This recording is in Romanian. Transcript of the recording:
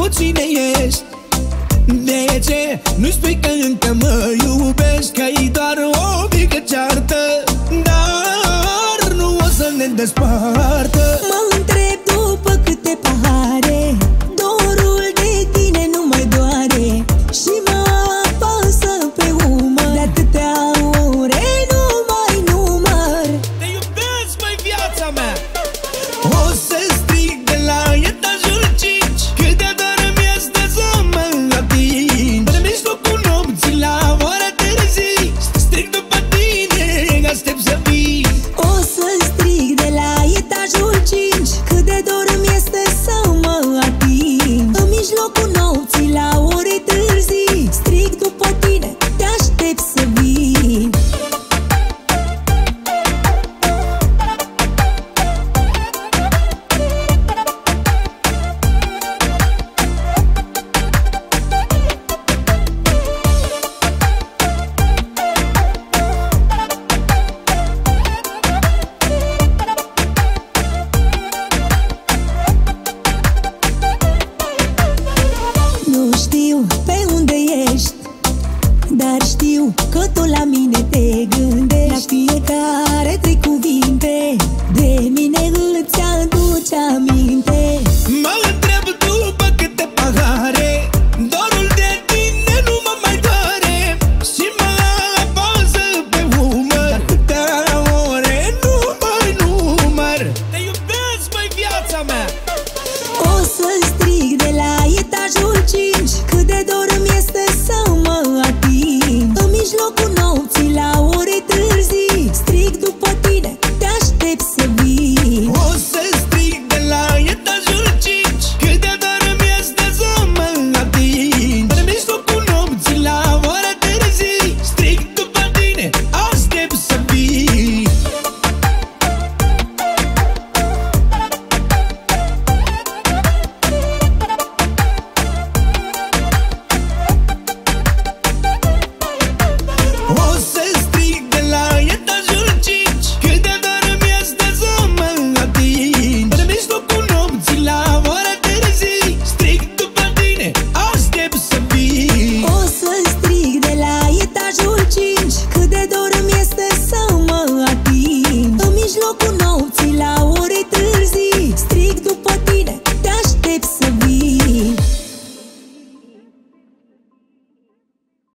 cu cine ești? De ce nu-i spui că încă mă iubești? Că e doar o mică ceartă, dar nu o să ne despartă. Mă întreb după câte pahare, dorul de tine nu mai doare și mă apasă pe umăr. De atâtea ore nu mai număr. Te iubesc, măi, viața mea. O să strig de la etajul 5 cât de doră mi-aș de să mă atingi. Pe mijlocul nopții la ora târzii strig după tine, aștept să vii. O să strig de la etajul 5 cât de doră mi-aș de să mă atingi. În mijlocul nopții la ore târzii strig după tine, te aștept să vii. Dar știu că tu la mine te gândești. La fiecare 3 cuvinte de mine îți aduce aminte. Mă întreb după câte pahare, dorul de tine nu mă mai doare și mă apasă pe umăr. Atâtea ore nu mai număr. Te iubesc, măi, viața mea. O să strig de la etajul 5 cât de dor îmi este să mă ating. Loco.